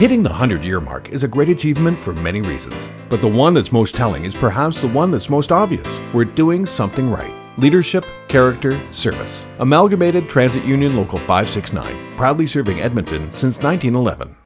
Hitting the 100-year mark is a great achievement for many reasons, but the one that's most telling is perhaps the one that's most obvious. We're doing something right. Leadership, character, service. Amalgamated Transit Union Local 569, proudly serving Edmonton since 1911.